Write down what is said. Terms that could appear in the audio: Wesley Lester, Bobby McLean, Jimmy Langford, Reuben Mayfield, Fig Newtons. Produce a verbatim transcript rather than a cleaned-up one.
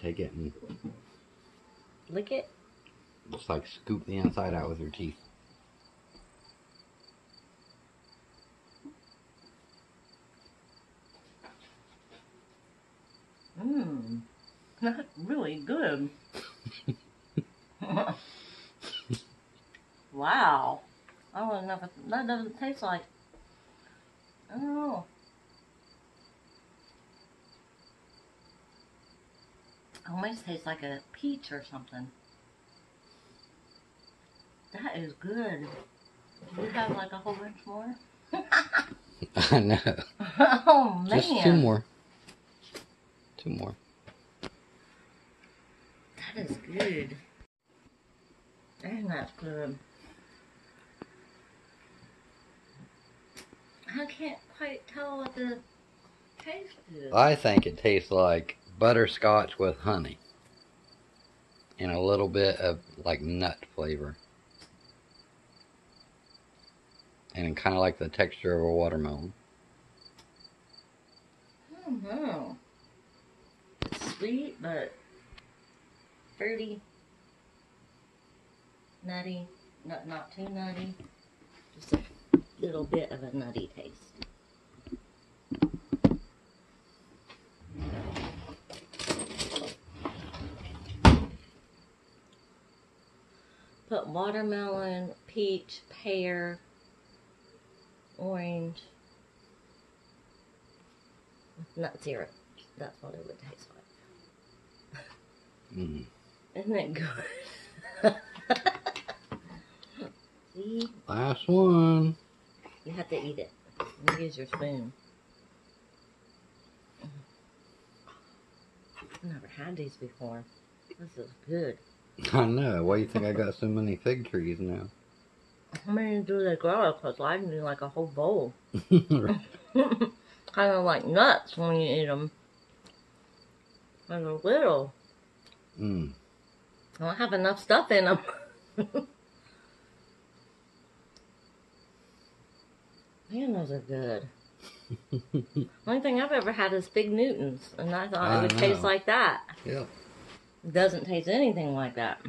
take it and lick it. Just like scoop the inside out with your teeth. Mmm, that's really good. Wow. I don't know if it, that doesn't taste like, I don't know. It almost tastes like a peach or something. That is good. Do you have like a whole bunch more? I know. Oh man. Just two more. Two more. That is good. Dang, that's good. I can't quite tell what the taste is. I think it tastes like butterscotch with honey. And a little bit of like nut flavor. And kind of like the texture of a watermelon. I don't know. It's sweet, but fruity, nutty, not, not too nutty. Just a little bit of a nutty taste. Put watermelon, peach, pear, orange with nut syrup. That's what it would taste like. Mm. Isn't that good? See? Last one. You have to eat it. You use your spoon. I've never had these before. This is good. I know. Why do you think I got so many fig trees now? How many do they grow? Because I can do like a whole bowl. Kind of like nuts when you eat them. And a little. Mm. I don't have enough stuff in them. Man, those are good. The only thing I've ever had is Fig Newtons, and I thought I it would know. taste like that. Yeah. It doesn't taste anything like that.